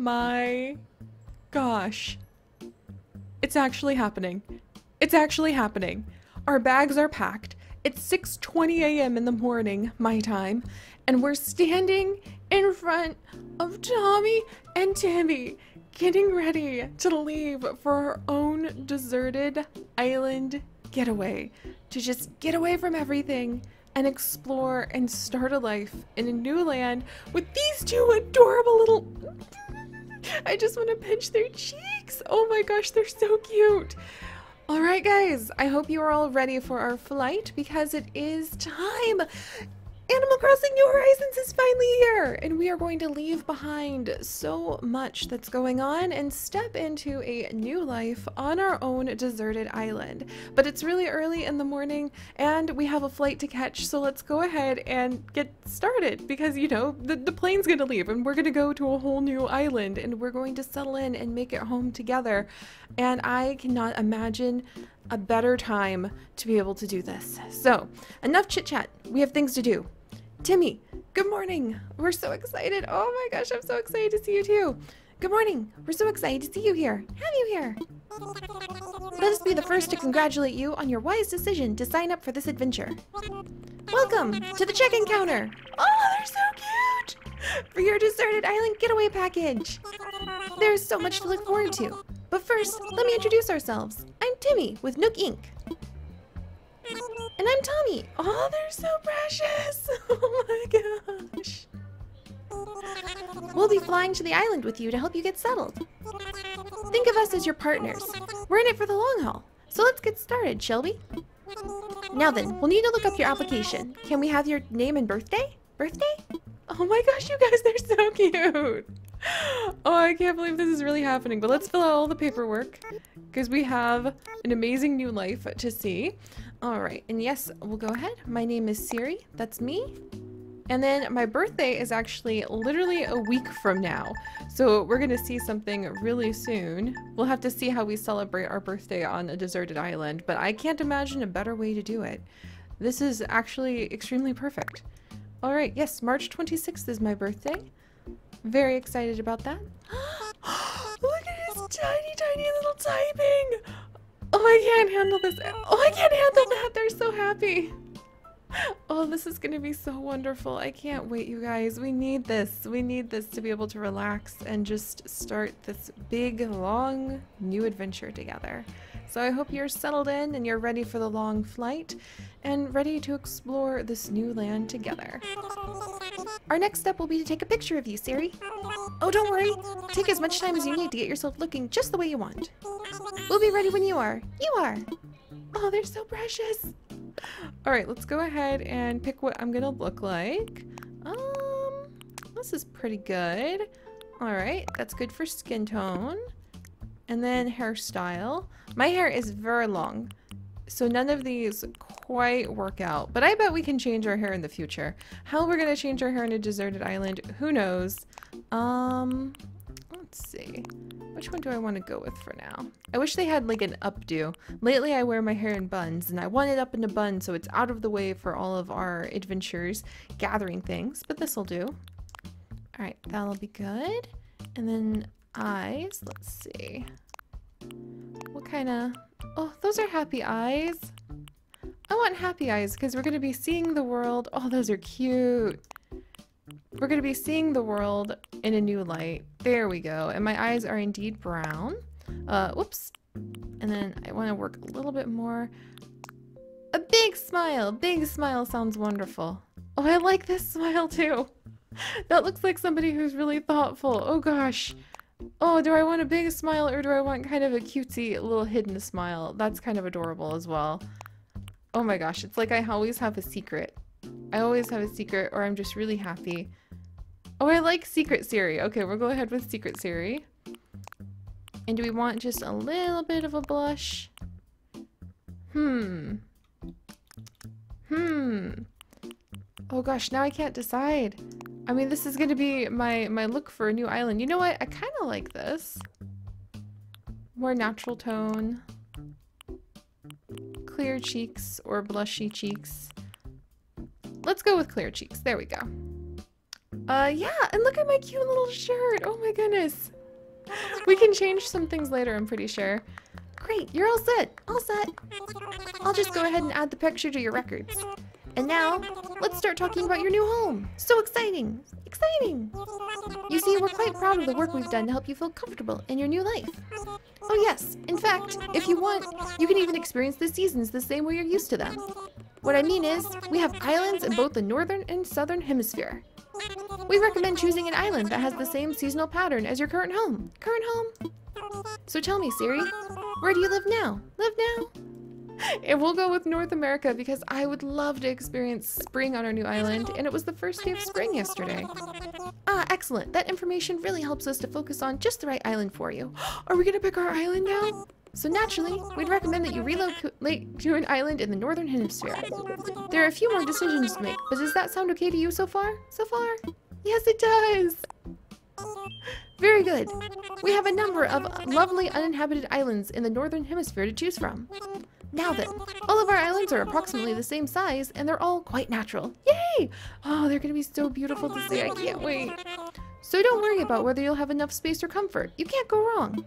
my gosh. It's actually happening. It's actually happening. Our bags are packed. It's 6:20 a.m. in the morning, my time, and we're standing in front of Tommy and Tammy, getting ready to leave for our own deserted island getaway, to just get away from everything and explore and start a life in a new land with these two adorable little... I just want to pinch their cheeks. Oh my gosh, they're so cute. All right, guys, I hope you are all ready for our flight because it is time. Animal Crossing New Horizons is finally here, and we are going to leave behind so much that's going on and step into a new life on our own deserted island. But it's really early in the morning, and we have a flight to catch, so let's go ahead and get started because, you know, the plane's gonna leave, and we're gonna go to a whole new island, and we're going to settle in and make it home together. And I cannot imagine a better time to be able to do this. So, enough chit-chat. We have things to do. Timmy, good morning. We're so excited. Oh my gosh, I'm so excited to see you too. Good morning. We're so excited to see you here. Have you here. Let us be the first to congratulate you on your wise decision to sign up for this adventure. Welcome to the check-in counter. Oh, they're so cute. For your deserted island getaway package. There's so much to look forward to. But first, let me introduce ourselves. I'm Timmy with Nook Inc. And I'm Tommy. Oh, they're so precious. Oh my gosh. We'll be flying to the island with you to help you get settled. Think of us as your partners. We're in it for the long haul. So let's get started, shall we? Now then, we'll need to look up your application. Can we have your name and birthday? Birthday? Oh my gosh, you guys, they're so cute. Oh, I can't believe this is really happening, but let's fill out all the paperwork because we have an amazing new life to see. All right, and yes, we'll go ahead. My name is Seri, that's me. And then my birthday is actually literally a week from now. So we're gonna see something really soon. We'll have to see how we celebrate our birthday on a deserted island, but I can't imagine a better way to do it. This is actually extremely perfect. All right, yes, March 26th is my birthday. Very excited about that. Look at his tiny, tiny little typing. Oh, I can't handle this. Oh, I can't handle that. They're so happy. Oh, this is going to be so wonderful. I can't wait, you guys. We need this. We need this to be able to relax and just start this big, long, new adventure together. So I hope you're settled in and you're ready for the long flight and ready to explore this new land together. Our next step will be to take a picture of you, Seri. Oh, don't worry. Take as much time as you need to get yourself looking just the way you want. We'll be ready when you are. You are. Oh, they're so precious. All right, let's go ahead and pick what I'm gonna look like. This is pretty good. All right, that's good for skin tone. And then hairstyle. My hair is very long, so none of these quite work out, but I bet we can change our hair in the future. How we're gonna change our hair in a deserted island, who knows? Let's see, which one do I want to go with for now? I wish they had like an updo. Lately I wear my hair in buns, and I want it up in a bun so it's out of the way for all of our adventures, gathering things, but this'll do. All right, that'll be good. And then eyes, let's see. What kind of... Oh, those are happy eyes. I want happy eyes because we're going to be seeing the world. Oh, those are cute. We're going to be seeing the world in a new light. There we go. And my eyes are indeed brown. Whoops. And then I want to work a little bit more. A big smile. Big smile sounds wonderful. Oh, I like this smile too. That looks like somebody who's really thoughtful. Oh gosh. Oh, do I want a big smile or do I want kind of a cutesy little hidden smile? That's kind of adorable as well. Oh my gosh, it's like I always have a secret. I always have a secret, or I'm just really happy. Oh, I like Secret Seri. Okay, we'll go ahead with Secret Seri. And do we want just a little bit of a blush? Oh gosh, now I can't decide. I mean, this is going to be my look for a new island. You know what? I kind of like this. More natural tone. Clear cheeks or blushy cheeks. Let's go with clear cheeks. There we go. Yeah, and look at my cute little shirt. Oh my goodness. We can change some things later, I'm pretty sure. Great, you're all set. All set. I'll just go ahead and add the picture to your records. And now, let's start talking about your new home. So exciting. Exciting. You see, we're quite proud of the work we've done to help you feel comfortable in your new life. Oh yes, in fact, if you want, you can even experience the seasons the same way you're used to them. What I mean is, we have islands in both the northern and southern hemisphere. We recommend choosing an island that has the same seasonal pattern as your current home. Current home? So tell me, Seri, where do you live now? Live now? And we'll go with North America because I would love to experience spring on our new island, and it was the first day of spring yesterday. Ah, excellent. That information really helps us to focus on just the right island for you. Are we going to pick our island now? So naturally, we'd recommend that you relocate to an island in the northern hemisphere. There are a few more decisions to make, but does that sound okay to you so far? So far? Yes, it does! Very good. We have a number of lovely uninhabited islands in the northern hemisphere to choose from. Now then, all of our islands are approximately the same size, and they're all quite natural. Yay! Oh, they're going to be so beautiful to see. I can't wait. So don't worry about whether you'll have enough space or comfort. You can't go wrong.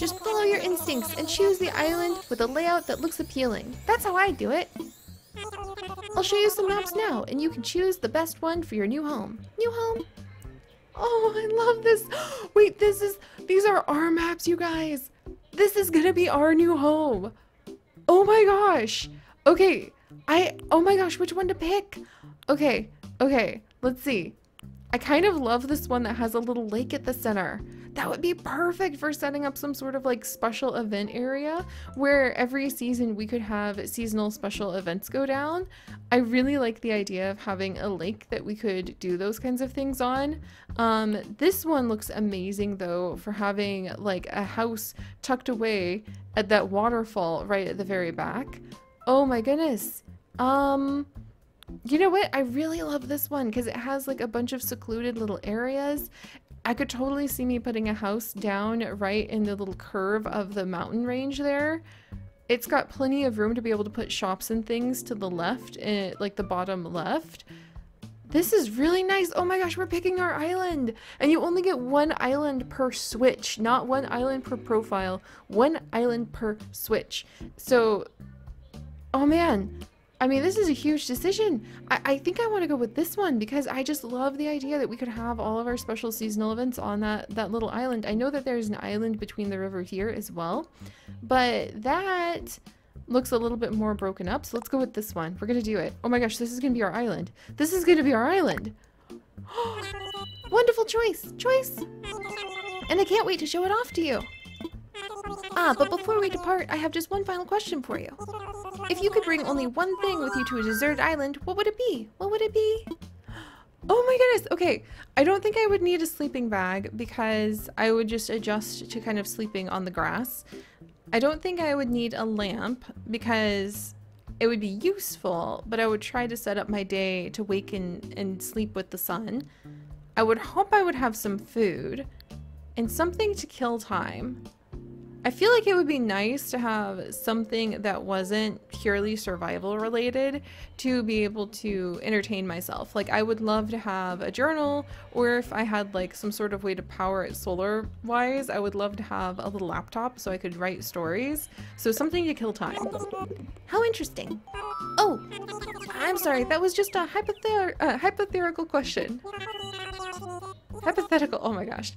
Just follow your instincts and choose the island with a layout that looks appealing. That's how I do it. I'll show you some maps now, and you can choose the best one for your new home. New home? Oh, I love this. Wait, these are our maps, you guys. This is going to be our new home. Oh my gosh. Okay. Oh my gosh, which one to pick? Okay. Okay. Let's see. I kind of love this one that has a little lake at the center. That would be perfect for setting up some sort of like special event area where every season we could have seasonal special events go down. I really like the idea of having a lake that we could do those kinds of things on. This one looks amazing though for having like a house tucked away at that waterfall right at the very back. Oh my goodness. You know what? I really love this one because it has like a bunch of secluded little areas. I could totally see me putting a house down right in the little curve of the mountain range there. It's got plenty of room to be able to put shops and things to the left, like the bottom left. This is really nice. Oh my gosh, we're picking our island. And you only get one island per switch, not one island per profile, one island per switch. So, oh man. I mean, this is a huge decision. I think I want to go with this one because I just love the idea that we could have all of our special seasonal events on that little island. I know that there's an island between the river here as well, but that looks a little bit more broken up. So let's go with this one. We're going to do it. Oh my gosh, this is going to be our island. This is going to be our island. Wonderful choice. Choice. And I can't wait to show it off to you. Ah, but before we depart, I have just one final question for you. If you could bring only one thing with you to a deserted island, what would it be? What would it be? Oh my goodness. Okay, I don't think I would need a sleeping bag because I would just adjust to kind of sleeping on the grass. I don't think I would need a lamp because it would be useful, but I would try to set up my day to wake and sleep with the sun. I would hope I would have some food and something to kill time. I feel like it would be nice to have something that wasn't purely survival related to be able to entertain myself. Like I would love to have a journal, or if I had like some sort of way to power it solar wise, I would love to have a little laptop so I could write stories. So something to kill time. How interesting. Oh, I'm sorry. That was just a hypothetical question. Hypothetical. Oh my gosh.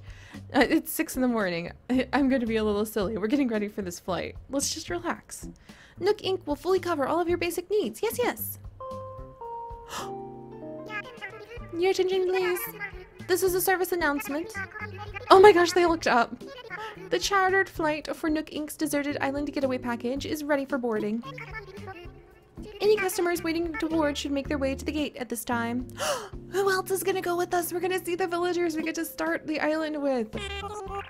It's 6 in the morning. I'm going to be a little silly. We're getting ready for this flight. Let's just relax. Nook Inc. will fully cover all of your basic needs. Yes, yes. Your attention, please. This is a service announcement. Oh my gosh, they looked up. The chartered flight for Nook Inc.'s deserted island getaway package is ready for boarding. Any customers waiting to board should make their way to the gate at this time. Who else is going to go with us? We're going to see the villagers we get to start the island with.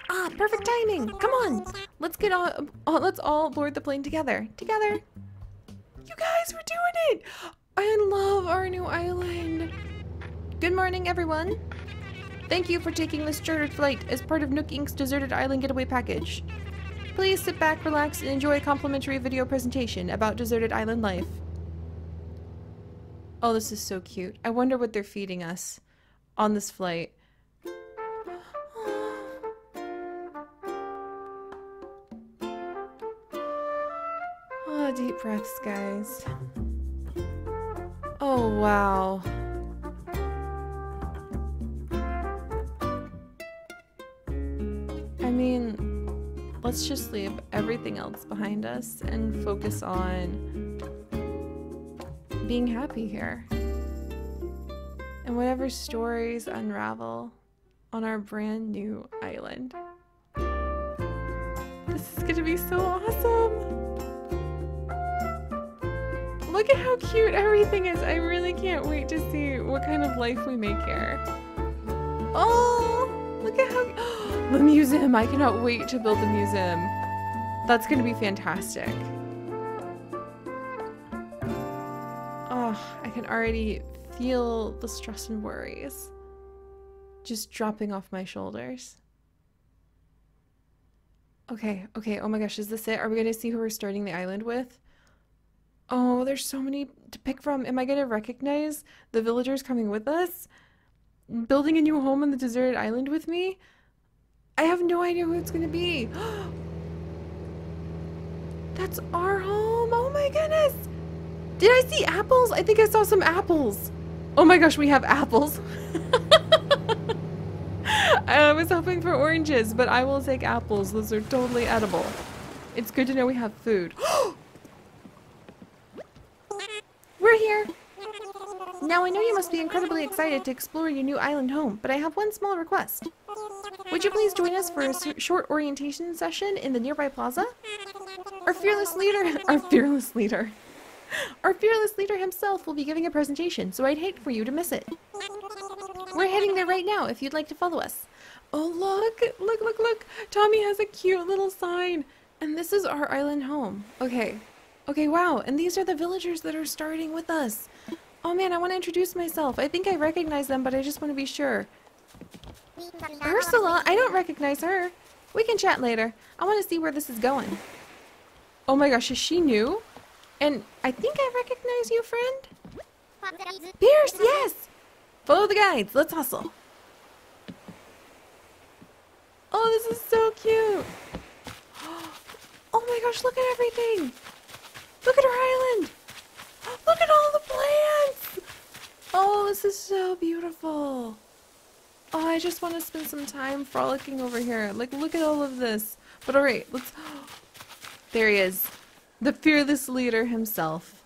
Ah, perfect timing. Come on. Let's all board the plane together. Together. You guys, we're doing it. I love our new island. Good morning, everyone. Thank you for taking this chartered flight as part of Nook Inc.'s deserted island getaway package. Please sit back, relax, and enjoy a complimentary video presentation about deserted island life. Oh, this is so cute. I wonder what they're feeding us. on this flight. Oh, deep breaths, guys. Oh, wow. I mean, let's just leave everything else behind us and focus on being happy here. And whatever stories unravel on our brand new island. This is gonna be so awesome! Look at how cute everything is! I really can't wait to see what kind of life we make here. Oh! Look at how... The museum! I cannot wait to build the museum. That's gonna be fantastic. Oh, I can already feel the stress and worries just dropping off my shoulders. Okay, okay, oh my gosh, is this it? Are we gonna see who we're starting the island with? Oh, there's so many to pick from. Am I gonna recognize the villagers coming with us? Building a new home on the deserted island with me? I have no idea who it's gonna be. That's our home, oh my goodness. Did I see apples? I think I saw some apples. Oh my gosh, we have apples. I was hoping for oranges, but I will take apples. Those are totally edible. It's good to know we have food. We're here. Now I know you must be incredibly excited to explore your new island home, but I have one small request. Would you please join us for a short orientation session in the nearby plaza? Our fearless leader himself will be giving a presentation, so I'd hate for you to miss it. We're heading there right now if you'd like to follow us. Oh, look! Look, look, look! Tommy has a cute little sign! And this is our island home. Okay. Okay, wow, and these are the villagers that are starting with us. Oh man, I want to introduce myself. I think I recognize them, but I just want to be sure. Ursula? I don't recognize her. We can chat later. I want to see where this is going. Oh my gosh, is she new? And I think I recognize you, friend? Pierce, yes! Follow the guides, let's hustle. Oh, this is so cute! Oh my gosh, look at everything! Look at our island! Look at all the plants! Oh, this is so beautiful! Oh, I just want to spend some time frolicking over here. Like, look at all of this. But alright, let's... There he is. The fearless leader himself.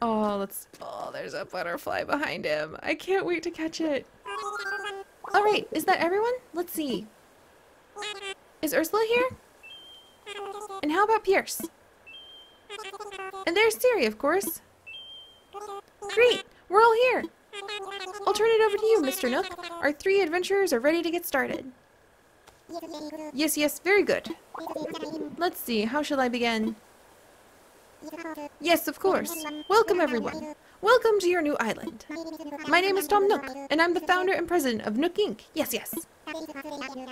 Oh, let's... Oh, there's a butterfly behind him. I can't wait to catch it. Alright, is that everyone? Let's see. Is Ursula here? And how about Pierce? And there's Seri, of course. Great! We're all here! I'll turn it over to you, Mr. Nook. Our three adventurers are ready to get started. Yes, yes, very good. Let's see, how shall I begin? Yes, of course. Welcome, everyone. Welcome to your new island. My name is Tom Nook, and I'm the founder and president of Nook Inc. Yes, yes.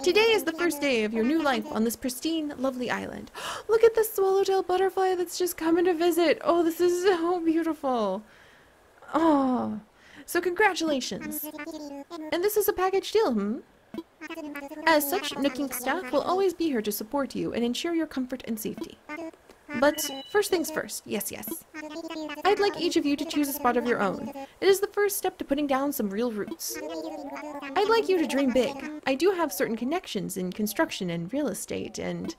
Today is the first day of your new life on this pristine, lovely island. Look at the swallowtail butterfly that's just coming to visit. Oh, this is so beautiful. Oh, so congratulations. And this is a package deal, hmm? As such, Nook Inc. staff will always be here to support you and ensure your comfort and safety. But first things first, yes, yes. I'd like each of you to choose a spot of your own. It is the first step to putting down some real roots. I'd like you to dream big. I do have certain connections in construction and real estate and...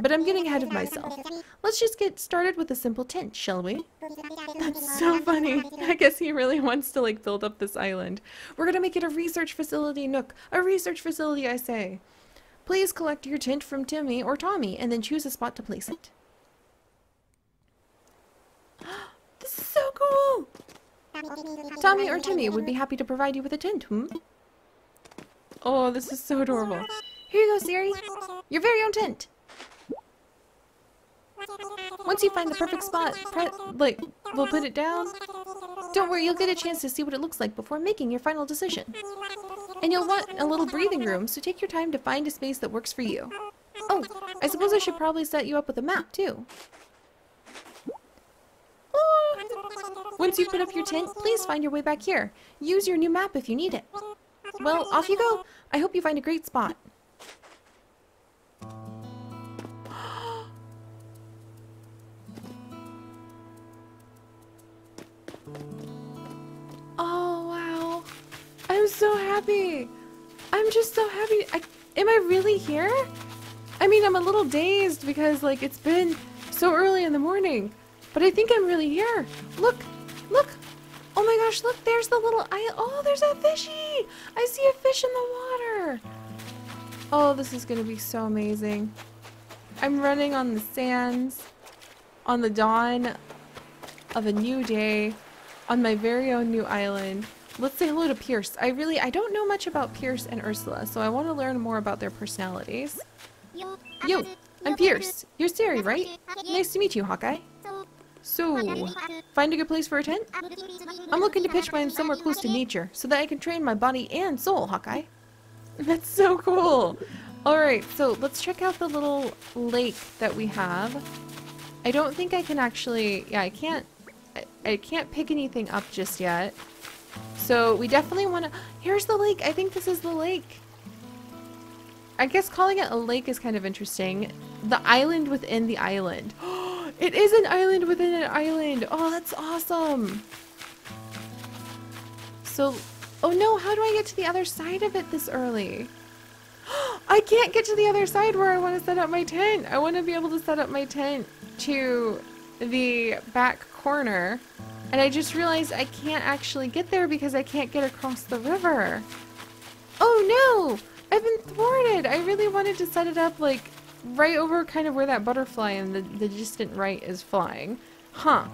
But I'm getting ahead of myself. Let's just get started with a simple tent, shall we? That's so funny. I guess he really wants to, like, build up this island. We're gonna make it a research facility, Nook. A research facility, I say. Please collect your tent from Timmy or Tommy and then choose a spot to place it. This is so cool! Tommy or Timmy would be happy to provide you with a tent, hmm? Oh, this is so adorable. Here you go, Seri. Your very own tent. Once you find the perfect spot, we'll put it down. Don't worry, you'll get a chance to see what it looks like before making your final decision. And you'll want a little breathing room, so take your time to find a space that works for you. Oh, I suppose I should probably set you up with a map, too. Once you've put up your tent, please find your way back here. Use your new map if you need it. Well, off you go. I hope you find a great spot. Oh, wow. I'm so happy. I'm just so happy. Am I really here? I mean, I'm a little dazed because, like, it's been so early in the morning. But I think I'm really here. Look, look. Oh my gosh, look, there's the little island. Oh, there's a fishy. I see a fish in the water. Oh, this is going to be so amazing. I'm running on the sands on the dawn of a new day on my very own new island. Let's say hello to Pierce. I don't know much about Pierce and Ursula, so I want to learn more about their personalities. Yo, I'm Pierce. You're Seri, right? Nice to meet you, Hawkeye. So, find a good place for a tent? I'm looking to pitch mine somewhere close to nature, so that I can train my body and soul, Hawkeye. That's so cool! Alright, so let's check out the little lake that we have. I don't think I can actually... yeah, I can't pick anything up just yet. So, we definitely want to... here's the lake! I think this is the lake! I guess calling it a lake is kind of interesting. The island within the island. It is an island within an island! Oh, that's awesome! So... oh no, how do I get to the other side of it this early? I can't get to the other side where I want to set up my tent! I want to be able to set up my tent to the back corner. And I just realized I can't actually get there because I can't get across the river. Oh no! I've been thwarted! I really wanted to set it up like right over kind of where that butterfly in the distant right is flying. Huh.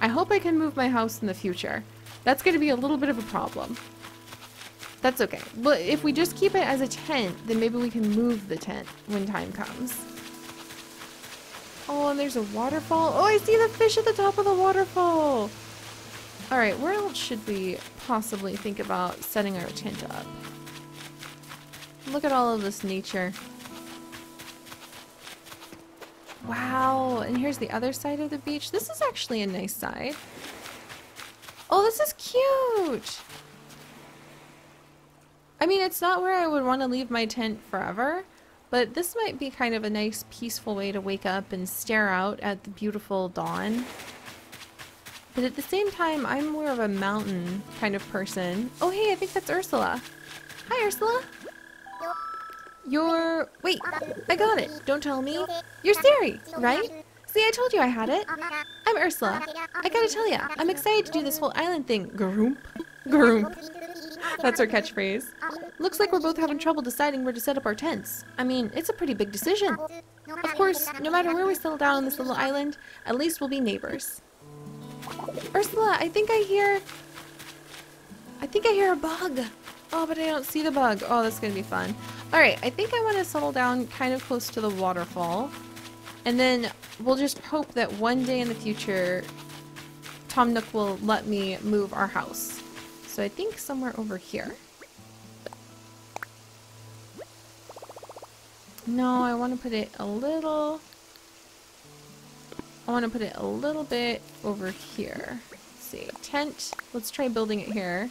I hope I can move my house in the future. That's going to be a little bit of a problem. That's okay. But if we just keep it as a tent, then maybe we can move the tent when time comes. Oh, and there's a waterfall. Oh, I see the fish at the top of the waterfall. All right, where else should we possibly think about setting our tent up? Look at all of this nature. Wow, and here's the other side of the beach. This is actually a nice side. Oh, this is cute! I mean, it's not where I would want to leave my tent forever, but this might be kind of a nice, peaceful way to wake up and stare out at the beautiful dawn. But at the same time, I'm more of a mountain kind of person. Oh, hey, I think that's Ursula. Hi, Ursula! You're... wait, I got it. Don't tell me. You're Seri, right? See, I told you I had it. I'm Ursula. I gotta tell ya, I'm excited to do this whole island thing. Groomp. Groomp. That's her catchphrase. Looks like we're both having trouble deciding where to set up our tents. I mean, it's a pretty big decision. Of course, no matter where we settle down on this little island, at least we'll be neighbors. Ursula, I think I hear a bug. Oh, but I don't see the bug. Oh, that's gonna be fun. Alright, I think I want to settle down kind of close to the waterfall. And then we'll just hope that one day in the future, Tom Nook will let me move our house. So I think somewhere over here. No, I want to put it a little... I want to put it a little bit over here. Let's see, tent. Let's try building it here.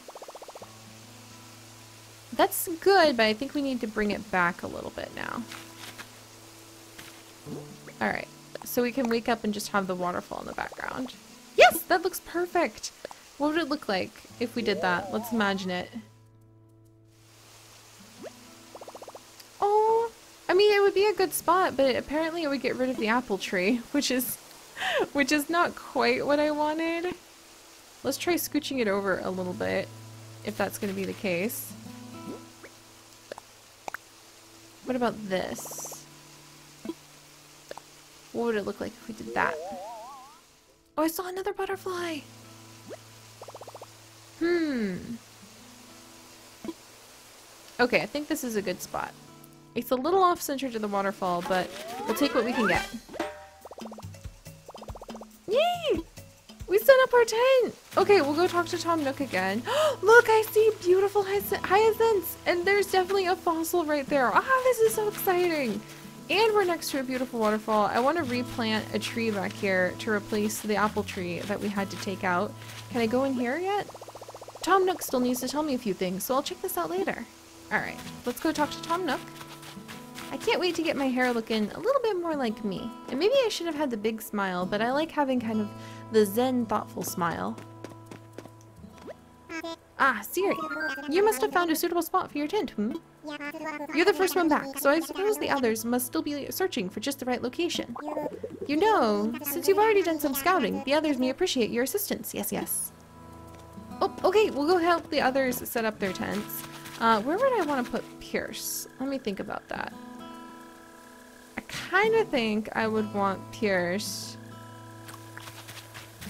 That's good, but I think we need to bring it back a little bit now. Alright, so we can wake up and just have the waterfall in the background. Yes! That looks perfect! What would it look like if we did that? Let's imagine it. Oh! I mean, it would be a good spot, but apparently it would get rid of the apple tree, which is not quite what I wanted. Let's try scooching it over a little bit, if that's going to be the case. What about this? What would it look like if we did that? Oh, I saw another butterfly! Okay, I think this is a good spot. It's a little off-center to the waterfall, but we'll take what we can get. Yay! We set up our tent! Okay, we'll go talk to Tom Nook again. Look, I see beautiful hyacinths! And there's definitely a fossil right there! Ah, this is so exciting! And we're next to a beautiful waterfall. I want to replant a tree back here to replace the apple tree that we had to take out. Can I go in here yet? Tom Nook still needs to tell me a few things, so I'll check this out later. Alright, let's go talk to Tom Nook. I can't wait to get my hair looking a little bit more like me. And maybe I should have had the big smile, but I like having kind of the zen, thoughtful smile. Ah, Seri, you must have found a suitable spot for your tent, hmm? You're the first one back, so I suppose the others must still be searching for just the right location. You know, since you've already done some scouting, the others may appreciate your assistance. Yes, yes. Oh, okay, we'll go help the others set up their tents. Where would I want to put Pierce? Let me think about that. I kind of think I would want Pierce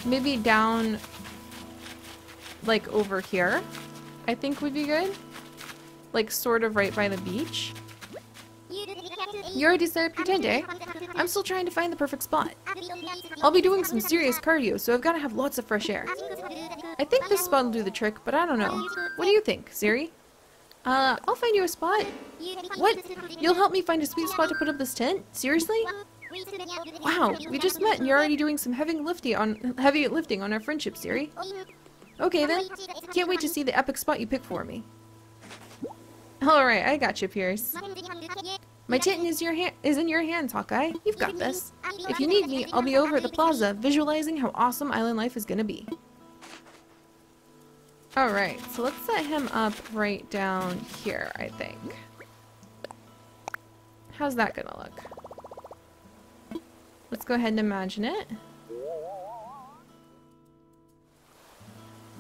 maybe down, like, over here, I think would be good. Like, sort of right by the beach. You already set up your tent, eh? I'm still trying to find the perfect spot. I'll be doing some serious cardio, so I've got to have lots of fresh air. I think this spot will do the trick, but I don't know. What do you think, Seri? I'll find you a spot. What? You'll help me find a sweet spot to put up this tent? Seriously? Wow, we just met and you're already doing some heavy lifting on our friendship, Seri. Okay then, can't wait to see the epic spot you pick for me. Alright, I got you, Pierce. My tent is in your hands, Hawkeye. You've got this. If you need me, I'll be over at the plaza visualizing how awesome island life is gonna be. Alright, so let's set him up right down here, I think. How's that gonna look? Let's go ahead and imagine it.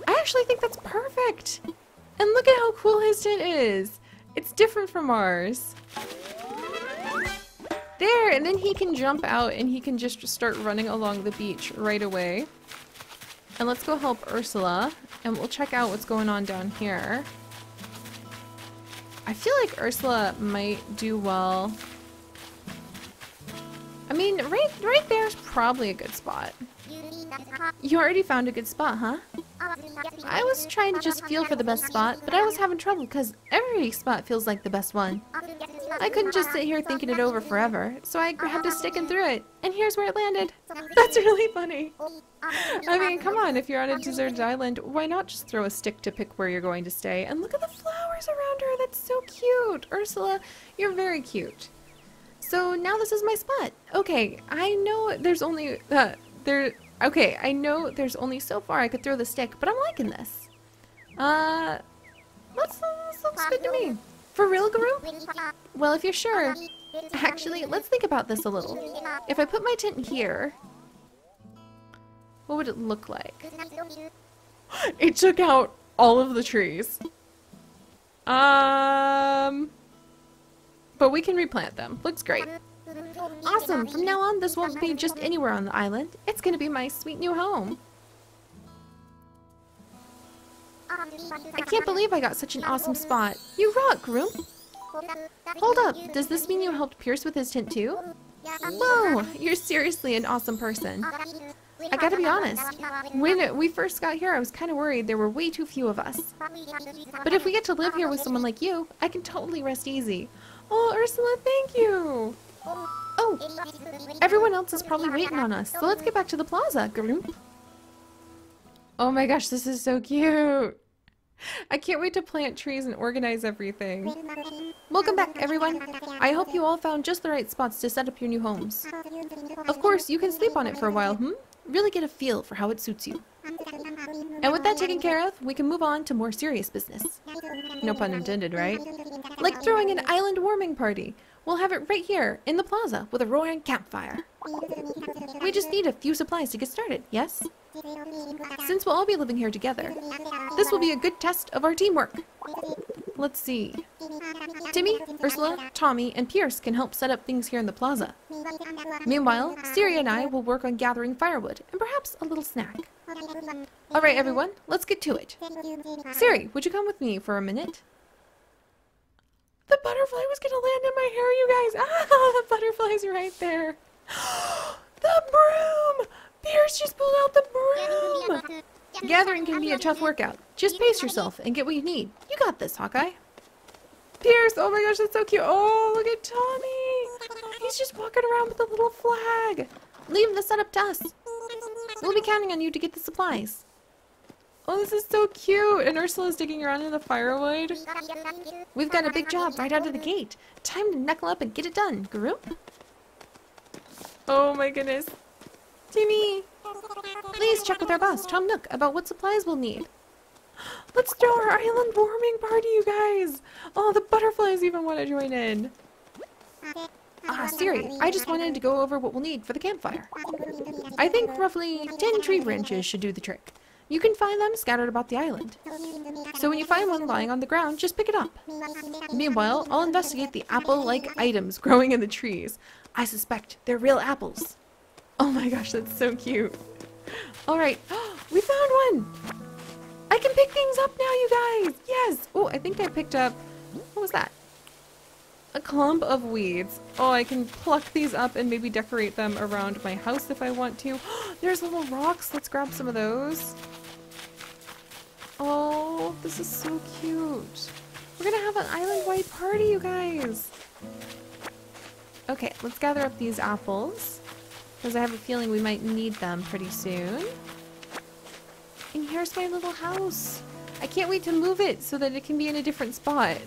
I actually think that's perfect! And look at how cool his tent is! It's different from ours. There, and then he can jump out and he can just start running along the beach right away. And let's go help Ursula, and we'll check out what's going on down here. I feel like Ursula might do well. I mean, right there's probably a good spot. You already found a good spot, huh? I was trying to just feel for the best spot, but I was having trouble because every spot feels like the best one. I couldn't just sit here thinking it over forever, so I grabbed a stick and threw it, and here's where it landed. That's really funny. I mean, come on, if you're on a deserted island, why not just throw a stick to pick where you're going to stay? And look at the flowers around her, that's so cute! Ursula, you're very cute. So now this is my spot. Okay, I know there's only... Okay, I know there's only so far I could throw the stick, but I'm liking this. This looks good to me. For real, Guru? Well, if you're sure. Actually, let's think about this a little. If I put my tent here, what would it look like? It took out all of the trees. But we can replant them. Looks great. Awesome! From now on, this won't be just anywhere on the island. It's gonna be my sweet new home. I can't believe I got such an awesome spot. You rock, Groom! Hold up! Does this mean you helped Pierce with his tent too? Whoa! You're seriously an awesome person. I gotta be honest, when we first got here I was kind of worried there were way too few of us. But if we get to live here with someone like you, I can totally rest easy. Oh, Ursula, thank you! Oh! Everyone else is probably waiting on us, so let's get back to the plaza, Groom. Oh my gosh, this is so cute! I can't wait to plant trees and organize everything. Welcome back, everyone! I hope you all found just the right spots to set up your new homes. Of course, you can sleep on it for a while, hmm? Really get a feel for how it suits you. And with that taken care of, we can move on to more serious business. No pun intended, right? Like throwing an island warming party. We'll have it right here, in the plaza, with a roaring campfire. We just need a few supplies to get started, yes? Since we'll all be living here together, this will be a good test of our teamwork. Let's see. Timmy, Ursula, Tommy, and Pierce can help set up things here in the plaza. Meanwhile, Seri and I will work on gathering firewood and perhaps a little snack. Alright everyone, let's get to it. Seri, would you come with me for a minute? The butterfly was gonna land in my hair, you guys! Ah, the butterfly's right there! The broom! Pierce just pulled out the broom! Gathering can be a tough workout. Just pace yourself and get what you need. You got this, Hawkeye. Pierce, oh my gosh, that's so cute. Oh, look at Tommy. He's He's just walking around with a little flag. Leave the setup to us. We'll be counting on you to get the supplies. Oh, this is so cute. And Ursula's digging around in the firewood. We've got a big job right out of the gate. Time to knuckle up and get it done, Guru. Oh my goodness. Timmy! Please check with our boss, Tom Nook, about what supplies we'll need. Let's throw our island warming party, you guys! Oh, the butterflies even want to join in. Ah, Seri, I just wanted to go over what we'll need for the campfire. I think roughly 10 tree branches should do the trick. You can find them scattered about the island. So when you find one lying on the ground, just pick it up. Meanwhile, I'll investigate the apple-like items growing in the trees. I suspect they're real apples. Oh my gosh, that's so cute. Alright, we found one! I can pick things up now, you guys! Yes! Oh, I think I picked up... what was that? A clump of weeds. Oh, I can pluck these up and maybe decorate them around my house if I want to. There's little rocks! Let's grab some of those. Oh, this is so cute. We're gonna have an island-wide party, you guys! Okay, let's gather up these apples, because I have a feeling we might need them pretty soon. And here's my little house. I can't wait to move it so that it can be in a different spot.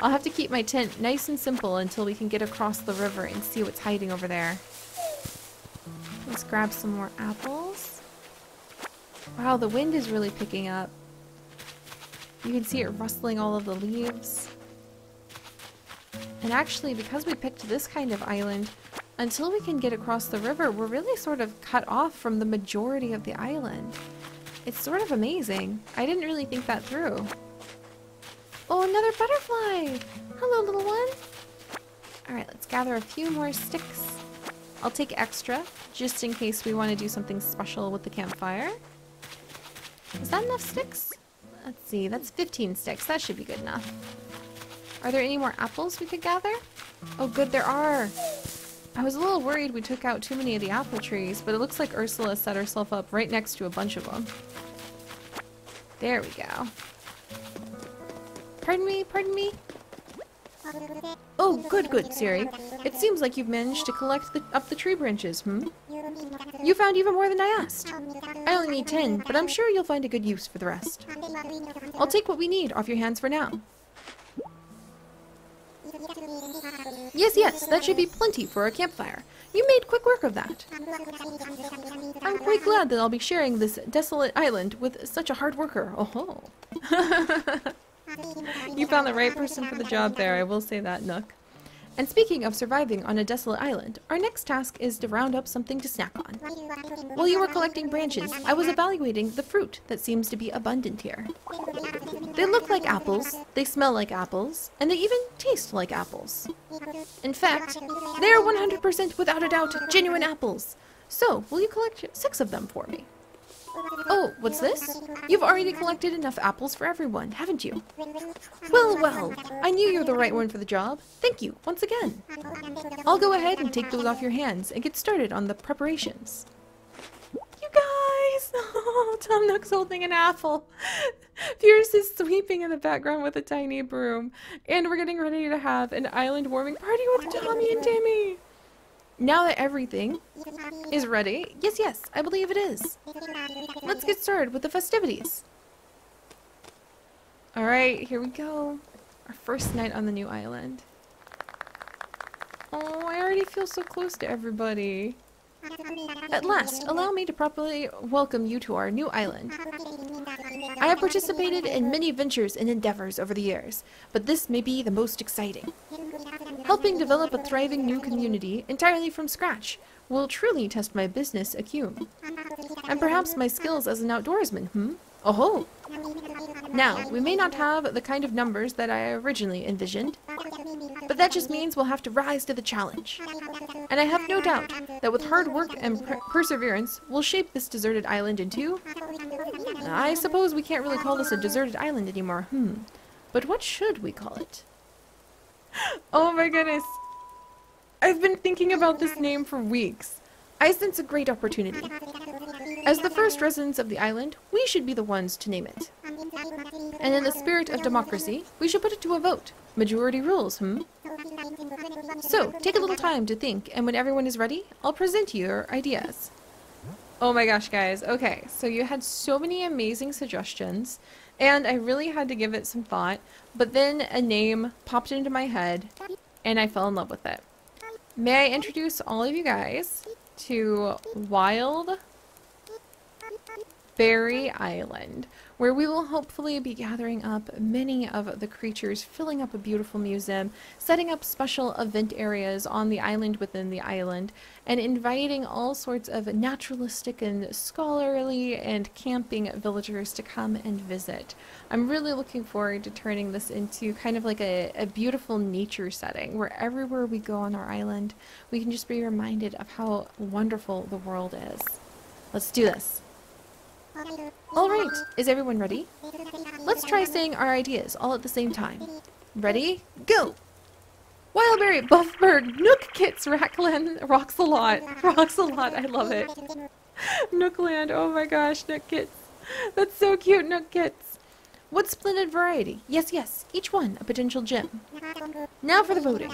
I'll have to keep my tent nice and simple until we can get across the river and see what's hiding over there. Let's grab some more apples. Wow, the wind is really picking up. You can see it rustling all of the leaves. And actually, because we picked this kind of island, until we can get across the river, we're really sort of cut off from the majority of the island. It's sort of amazing. I didn't really think that through. Oh, another butterfly! Hello, little one! Alright, let's gather a few more sticks. I'll take extra, just in case we want to do something special with the campfire. Is that enough sticks? Let's see, that's 15 sticks. That should be good enough. Are there any more apples we could gather? Oh good, there are! I was a little worried we took out too many of the apple trees, but it looks like Ursula set herself up right next to a bunch of them. There we go. Pardon me, pardon me? Oh, good, good, Seri. It seems like you've managed to collect up the tree branches, hmm? You found even more than I asked. I only need 10, but I'm sure you'll find a good use for the rest. I'll take what we need off your hands for now. Yes, yes, that should be plenty for our campfire. You made quick work of that. I'm quite glad that I'll be sharing this desolate island with such a hard worker. Oh ho. You found the right person for the job there, I will say that, Nook. And speaking of surviving on a desolate island, our next task is to round up something to snack on. While you were collecting branches, I was evaluating the fruit that seems to be abundant here. They look like apples, they smell like apples, and they even taste like apples. In fact, they are 100% without a doubt genuine apples. So, will you collect 6 of them for me? Oh, what's this? You've already collected enough apples for everyone, haven't you? Well, well, I knew you were the right one for the job. Thank you, once again. I'll go ahead and take those off your hands and get started on the preparations. You guys! Oh, Tom Nook's holding an apple. Pierce is sweeping in the background with a tiny broom. And we're getting ready to have an island warming party with Tommy and Timmy. Now that everything is ready, yes, yes, I believe it is. Let's get started with the festivities. Alright, here we go. Our first night on the new island. Oh, I already feel so close to everybody. At last, allow me to properly welcome you to our new island. I have participated in many ventures and endeavors over the years, but this may be the most exciting. Helping develop a thriving new community entirely from scratch will truly test my business acumen, and perhaps my skills as an outdoorsman, hmm? Oh-ho! Now, we may not have the kind of numbers that I originally envisioned, but that just means we'll have to rise to the challenge. And I have no doubt that with hard work and perseverance, we'll shape this deserted island into... I suppose we can't really call this a deserted island anymore, hmm. But what should we call it? Oh my goodness! I've been thinking about this name for weeks. I sense a great opportunity. As the first residents of the island, we should be the ones to name it. And in the spirit of democracy, we should put it to a vote. Majority rules, hmm? So, take a little time to think, and when everyone is ready, I'll present you your ideas. Oh my gosh, guys. Okay, so you had so many amazing suggestions, and I really had to give it some thought, but then a name popped into my head, and I fell in love with it. May I introduce all of you guys to Wildberry Island, where we will hopefully be gathering up many of the creatures, filling up a beautiful museum, setting up special event areas on the island within the island, and inviting all sorts of naturalistic and scholarly and camping villagers to come and visit. I'm really looking forward to turning this into kind of like a beautiful nature setting, where everywhere we go on our island, we can just be reminded of how wonderful the world is. Let's do this. Alright, is everyone ready? Let's try saying our ideas all at the same time. Ready? Go! Wildberry, Buffberg, Nook Kits, Rackland, Roxalot, I love it. Nookland, oh my gosh, Nook Kits. That's so cute, Nook Kits. What splendid variety. Yes, yes, each one a potential gem. Now for the voting.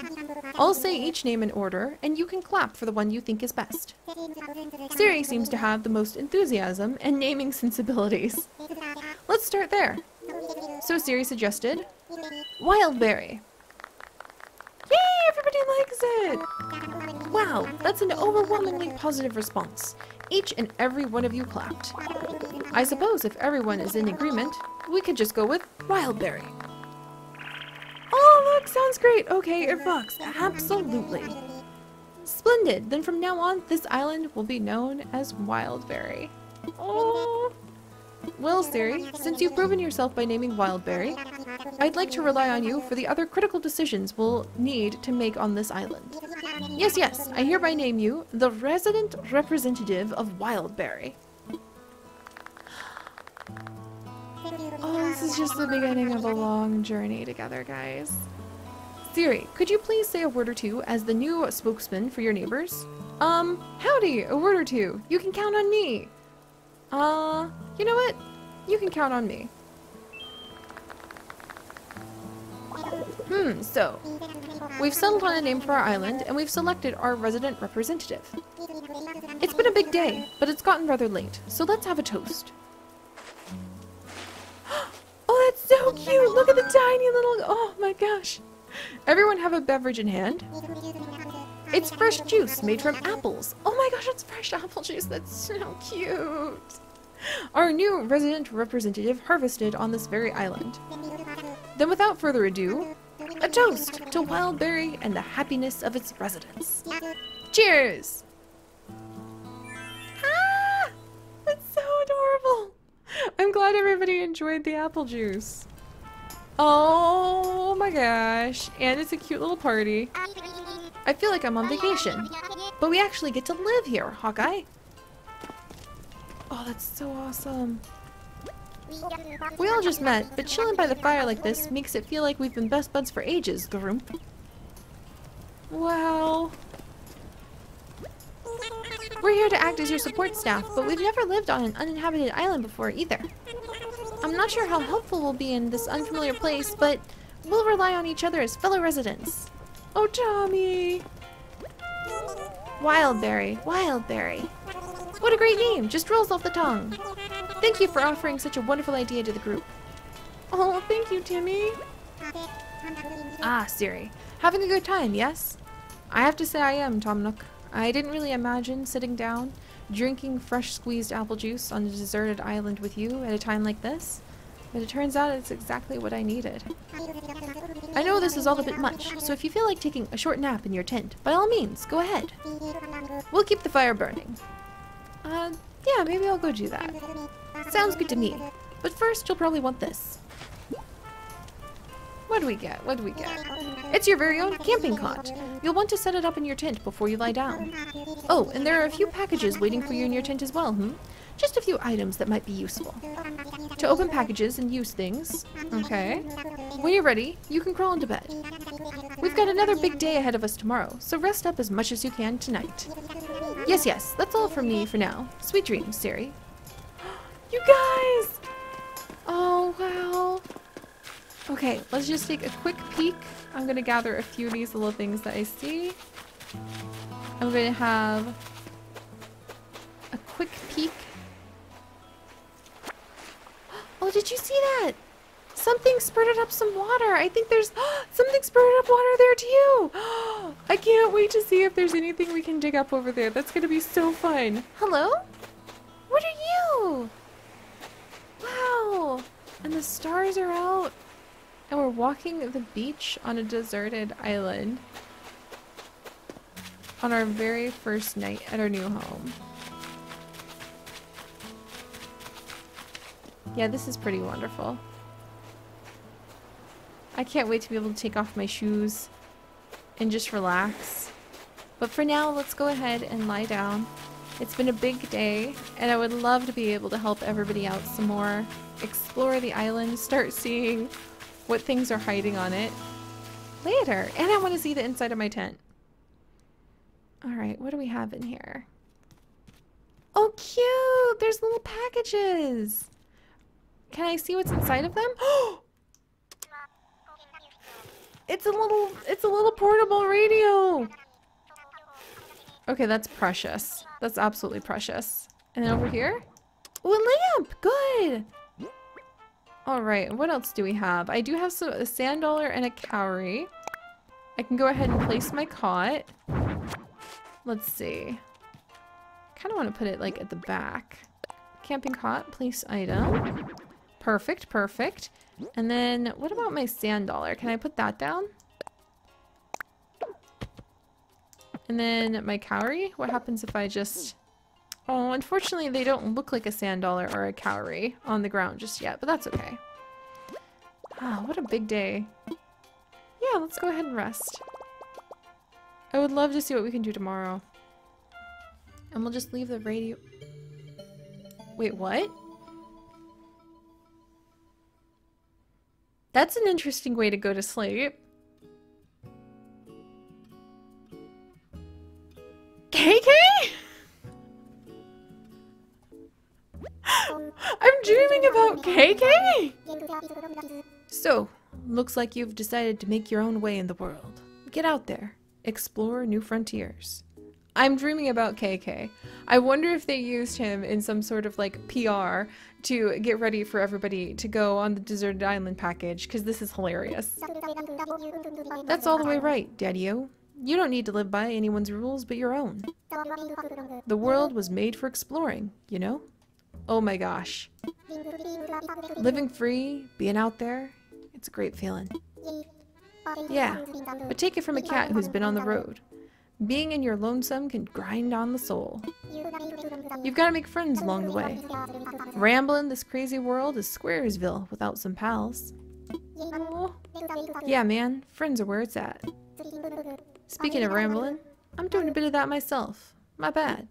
I'll say each name in order, and you can clap for the one you think is best. Seri seems to have the most enthusiasm and naming sensibilities. Let's start there. So Seri suggested Wildberry. Yay! Everybody likes it! Wow, that's an overwhelmingly positive response. Each and every one of you clapped. I suppose if everyone is in agreement, we could just go with Wildberry. Oh, look, sounds great. Okay, it rocks. Absolutely. Splendid. Then from now on, this island will be known as Wildberry. Oh. Well, Seri, since you've proven yourself by naming Wildberry, I'd like to rely on you for the other critical decisions we'll need to make on this island. Yes, yes, I hereby name you the resident representative of Wildberry. Oh, this is just the beginning of a long journey together, guys. Seri, could you please say a word or two as the new spokesman for your neighbors? Howdy, a word or two. You can count on me. You know what? You can count on me. So, we've settled on a name for our island, and we've selected our resident representative. It's been a big day, but it's gotten rather late, so let's have a toast. Oh, that's so cute! Look at the tiny little... Oh my gosh! Everyone have a beverage in hand. It's fresh juice made from apples. Oh my gosh, it's fresh apple juice. That's so cute. Our new resident representative harvested on this very island. Then without further ado, a toast to Wildberry and the happiness of its residents. Cheers! Ah! That's so adorable! I'm glad everybody enjoyed the apple juice. Oh my gosh, and it's a cute little party. I feel like I'm on vacation, but we actually get to live here, Hawkeye. Oh, that's so awesome. We all just met, but chilling by the fire like this makes it feel like we've been best buds for ages, Garoom. Wow. We're here to act as your support staff, but we've never lived on an uninhabited island before either. I'm not sure how helpful we'll be in this unfamiliar place, but we'll rely on each other as fellow residents. Oh, Tommy! Wildberry, Wildberry. What a great name! Just rolls off the tongue. Thank you for offering such a wonderful idea to the group. Oh, thank you, Timmy. Ah, Seri. Having a good time, yes? I have to say I am, Tom Nook. I didn't really imagine sitting down, drinking fresh squeezed apple juice on a deserted island with you at a time like this, but it turns out it's exactly what I needed. I know this is all a bit much, so if you feel like taking a short nap in your tent, by all means, go ahead. We'll keep the fire burning. Yeah, maybe I'll go do that. Sounds good to me. But first, you'll probably want this. What do we get? What do we get? It's your very own camping cot. You'll want to set it up in your tent before you lie down. Oh, and there are a few packages waiting for you in your tent as well, Just a few items that might be useful. To open packages and use things. Okay. When you're ready, you can crawl into bed. We've got another big day ahead of us tomorrow, so rest up as much as you can tonight. Yes, yes, that's all from me for now. Sweet dreams, Seri. You guys! Oh, wow. Okay, let's just take a quick peek. I'm gonna gather a few of these little things that I see. I'm gonna have a quick peek. Oh, did you see that? Something spurted up some water. I think there's something spurted up water there too. I can't wait to see if there's anything we can dig up over there. That's gonna be so fun. Hello? What are you? Wow. And the stars are out. And we're walking the beach on a deserted island on our very first night at our new home. Yeah, this is pretty wonderful. I can't wait to be able to take off my shoes and just relax. But for now, let's go ahead and lie down. It's been a big day, and I would love to be able to help everybody out some more, explore the island, start seeing what things are hiding on it later. And I want to see the inside of my tent. Alright, what do we have in here? Oh, cute! There's little packages! Can I see what's inside of them? Oh! It's a little portable radio! Okay, that's precious. That's absolutely precious. And then over here? Oh, a lamp! Good! Alright, what else do we have? I do have a sand dollar and a cowrie. I can go ahead and place my cot. Let's see. I kind of want to put it like at the back. Camping cot, place item. Perfect, perfect. And then what about my sand dollar? Can I put that down? And then my cowrie? What happens if I just... Oh, unfortunately, they don't look like a sand dollar or a cowrie on the ground just yet, but that's okay. Ah, what a big day. Yeah, let's go ahead and rest. I would love to see what we can do tomorrow. And we'll just leave the radio... Wait, what? That's an interesting way to go to sleep. KK? I'm dreaming about KK! So, looks like you've decided to make your own way in the world. Get out there. Explore new frontiers. I'm dreaming about KK. I wonder if they used him in some sort of like PR to get ready for everybody to go on the deserted island package, because this is hilarious. That's all the way right, Daddy-o. You don't need to live by anyone's rules but your own. The world was made for exploring, you know? Oh my gosh. Living free, being out there, it's a great feeling. Yeah, but take it from a cat who's been on the road. Being in your lonesome can grind on the soul. You've got to make friends along the way. Rambling this crazy world is Squaresville without some pals. Aww. Yeah, man, friends are where it's at. Speaking of rambling, I'm doing a bit of that myself. My bad.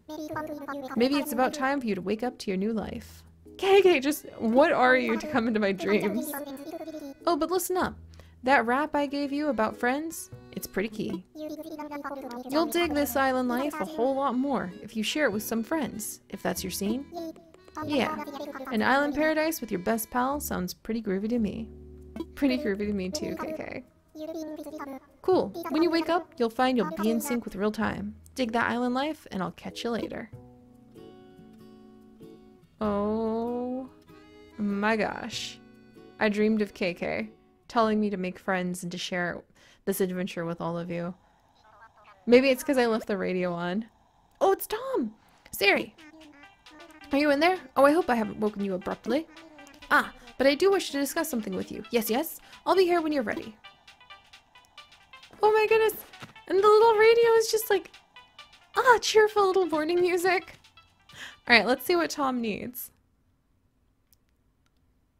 Maybe it's about time for you to wake up to your new life. KK, just what are you to come into my dreams? Oh, but listen up. That rap I gave you about friends, it's pretty key. You'll dig this island life a whole lot more if you share it with some friends, if that's your scene. Yeah, an island paradise with your best pal sounds pretty groovy to me. Pretty groovy to me too, KK. Cool. When you wake up, you'll find you'll be in sync with real time. Dig that island life, and I'll catch you later. Oh my gosh. I dreamed of KK telling me to make friends and to share this adventure with all of you. Maybe it's because I left the radio on. Oh, it's Tom! Seri! Are you in there? Oh, I hope I haven't woken you abruptly. Ah, but I do wish to discuss something with you. Yes, yes. I'll be here when you're ready. Oh my goodness! And the little radio is just like, ah, cheerful little morning music. Alright, let's see what Tom needs.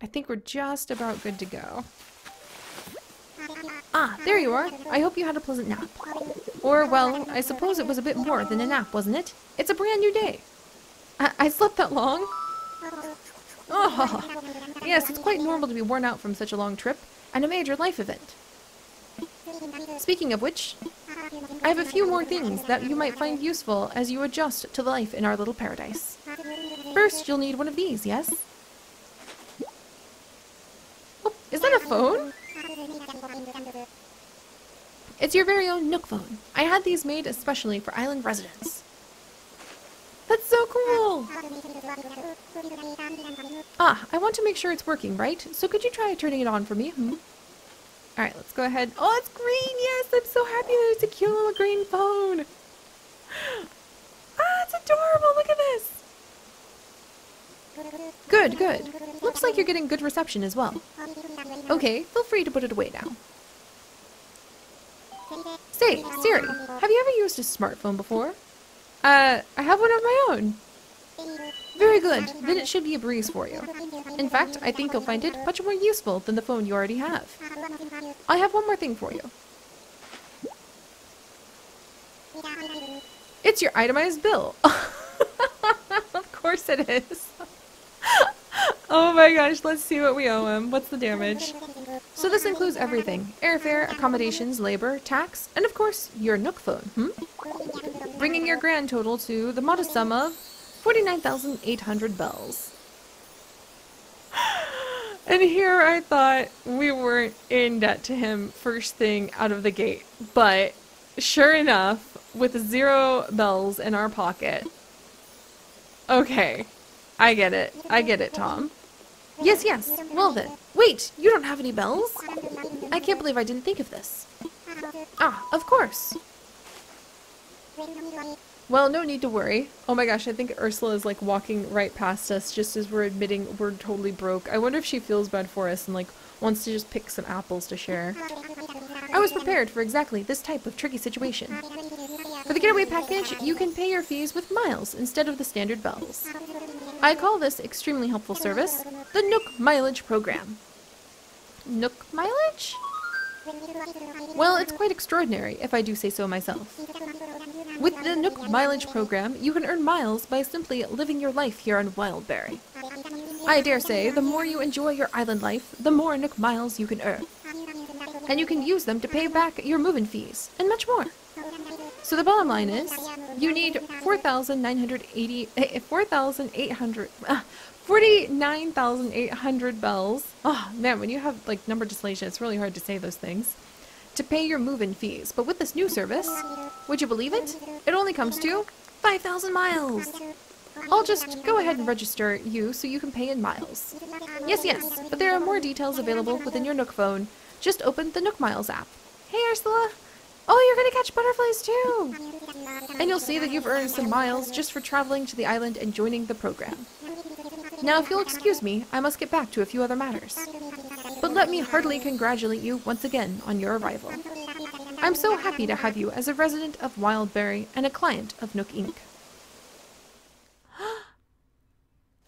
I think we're just about good to go. Ah, there you are. I hope you had a pleasant nap. Or, well, I suppose it was a bit more than a nap, wasn't it? It's a brand new day. I slept that long? Oh, yes, it's quite normal to be worn out from such a long trip, and a major life event. Speaking of which, I have a few more things that you might find useful as you adjust to life in our little paradise. First, you'll need one of these, yes? Oh, is that a phone? It's your very own Nook phone. I had these made especially for island residents. That's so cool! Ah, I want to make sure it's working, right? So could you try turning it on for me? Alright, let's go ahead. Oh, it's green! Yes! I'm so happy that it's a cute little green phone! Ah, it's adorable! Look at this! Good, good. Looks like you're getting good reception as well. Okay, feel free to put it away now. Say, Siri, have you ever used a smartphone before? I have one of my own. Very good. Then it should be a breeze for you. In fact, I think you'll find it much more useful than the phone you already have. I have one more thing for you. It's your itemized bill. Of course it is. Oh my gosh, let's see what we owe him. What's the damage? So this includes everything. Airfare, accommodations, labor, tax, and of course, your Nook phone, Bringing your grand total to the modest sum of 49,800 bells. And here I thought we weren't in debt to him first thing out of the gate, but sure enough, with 0 bells in our pocket. Okay, I get it, Tom. Yes, yes, well then. Wait, you don't have any bells? I can't believe I didn't think of this. Ah, of course. Well, no need to worry. Oh my gosh, I think Ursula is like walking right past us just as we're admitting we're totally broke. I wonder if she feels bad for us and like wants to just pick some apples to share. I was prepared for exactly this type of tricky situation. For the getaway package, you can pay your fees with miles instead of the standard bells. I call this extremely helpful service the Nook Mileage Program. Nook Mileage? Well, it's quite extraordinary, if I do say so myself. With the Nook Mileage Program, you can earn miles by simply living your life here on Wildberry. I dare say, the more you enjoy your island life, the more Nook Miles you can earn. And you can use them to pay back your move-in fees, and much more. So the bottom line is, you need 49,800 bells. Oh man, when you have like number dyslexia, it's really hard to say those things. To pay your move-in fees, but with this new service, would you believe it? It only comes to 5,000 miles! I'll just go ahead and register you so you can pay in miles. Yes, yes, but there are more details available within your Nook phone. Just open the Nook Miles app. Hey Ursula! Oh, you're gonna catch butterflies too! And you'll see that you've earned some miles just for traveling to the island and joining the program. Now if you'll excuse me, I must get back to a few other matters. But let me heartily congratulate you once again on your arrival. I'm so happy to have you as a resident of Wildberry and a client of Nook Inc.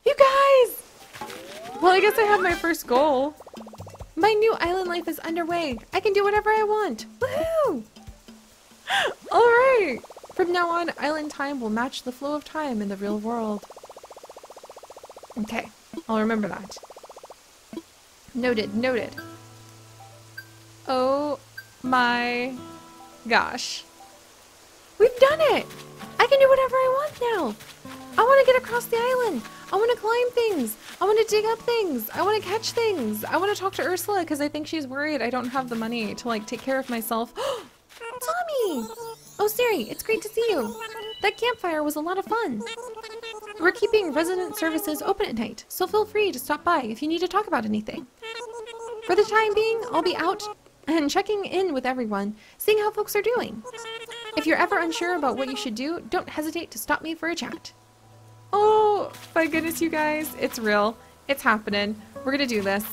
You guys! Well, I guess I have my first goal. My new island life is underway. I can do whatever I want. Woohoo! Alright! From now on, island time will match the flow of time in the real world. Okay, I'll remember that. Noted, noted. Oh my gosh. We've done it! I can do whatever I want now! I want to get across the island! I want to climb things! I want to dig up things! I want to catch things! I want to talk to Ursula because I think she's worried I don't have the money to like take care of myself. Tommy! Oh, Seri, it's great to see you! That campfire was a lot of fun! We're keeping resident services open at night, so feel free to stop by if you need to talk about anything. For the time being, I'll be out and checking in with everyone, seeing how folks are doing. If you're ever unsure about what you should do, don't hesitate to stop me for a chat. Oh, my goodness, you guys. It's real. It's happening. We're going to do this.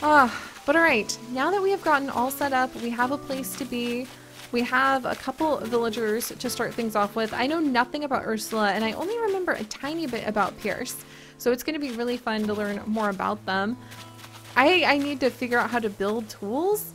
But all right, now that we have gotten all set up, we have a place to be. We have a couple of villagers to start things off with. I know nothing about Ursula, and I only remember a tiny bit about Pierce. So it's going to be really fun to learn more about them. I need to figure out how to build tools.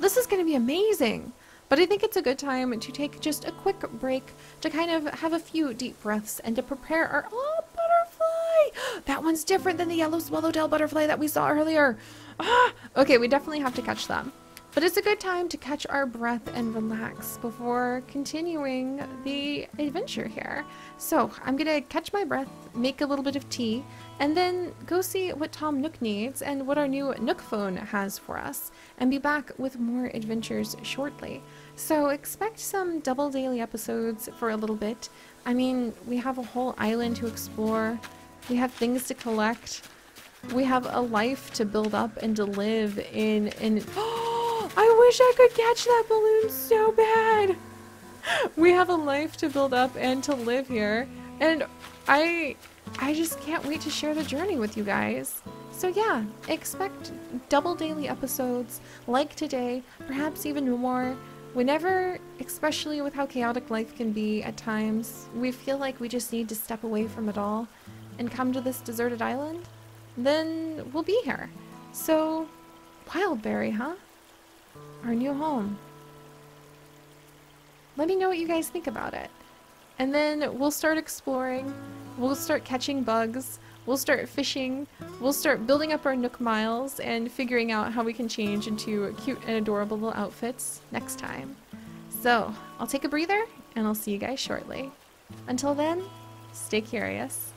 This is going to be amazing. But I think it's a good time to take just a quick break to kind of have a few deep breaths and to prepare our... Oh, butterfly! That one's different than the yellow swallowtail butterfly that we saw earlier. Ah, okay, we definitely have to catch them. But it's a good time to catch our breath and relax before continuing the adventure here. So I'm gonna catch my breath, make a little bit of tea, and then go see what Tom Nook needs and what our new Nook phone has for us, and be back with more adventures shortly. So expect some double daily episodes for a little bit. I mean, we have a whole island to explore, we have things to collect, we have a life to build up and to live in, and I wish I could catch that balloon so bad! We have a life to build up and to live here, and I just can't wait to share the journey with you guys. So yeah, expect double daily episodes like today, perhaps even more, whenever, especially with how chaotic life can be at times. We feel like we just need to step away from it all and come to this deserted island, then we'll be here. So, Wildberry, huh? Our new home. Let me know what you guys think about it. And then we'll start exploring, we'll start catching bugs, we'll start fishing, we'll start building up our Nook Miles and figuring out how we can change into cute and adorable little outfits next time. So I'll take a breather and I'll see you guys shortly. Until then, stay curious.